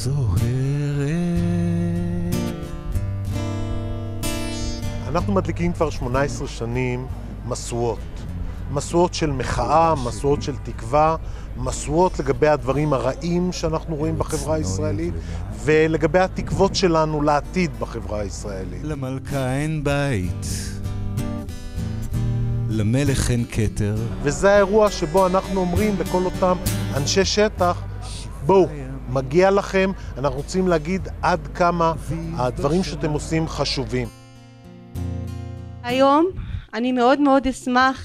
זוהרת. אנחנו מדליקים כבר 18 שנים מסורות. מסורות של מחאה, מסורות של תקווה, מסורות לגבי הדברים הרעים שאנחנו רואים בחברה הישראלית, ולגבי התקוות שלנו לעתיד בחברה הישראלית. למלכה אין בית, למלך אין כתר. וזה האירוע שבו אנחנו אומרים לכל אותם אנשי שטח, בואו, מגיע לכם, אנחנו רוצים להגיד עד כמה הדברים שאתם עושים חשובים. היום אני מאוד מאוד אשמח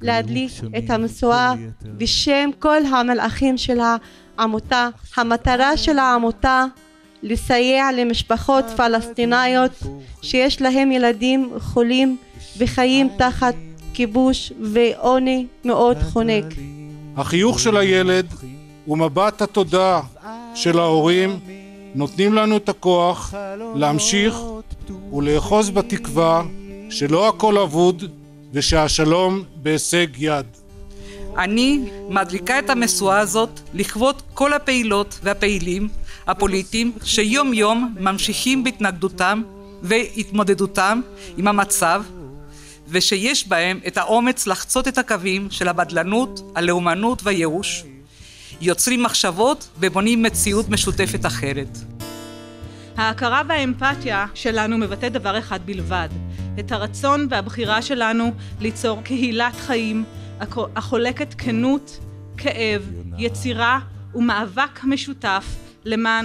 להדליק את המשואה בשם כל המלאכים של העמותה. המטרה של העמותה לסייע למשפחות פלסטיניות שיש להם ילדים חולים וחיים תחת כיבוש ועוני מאוד חונק. החיוך של הילד ומבט התודה של ההורים נותנים לנו את הכוח להמשיך ולאחוז בתקווה שלא הכל אבוד ושהשלום בהישג יד. אני מדליקה את המשואה הזאת לכבוד כל הפעילות והפעילים הפוליטיים שיום יום ממשיכים בהתנגדותם והתמודדותם עם המצב, ושיש בהם את האומץ לחצות את הקווים של הבדלנות, הלאומנות והייאוש, יוצרים מחשבות ובונים מציאות משותפת אחרת. ההכרה והאמפתיה שלנו מבטא דבר אחד בלבד, את הרצון והבחירה שלנו ליצור קהילת חיים החולקת כנות, כאב, יצירה ומאבק משותף למען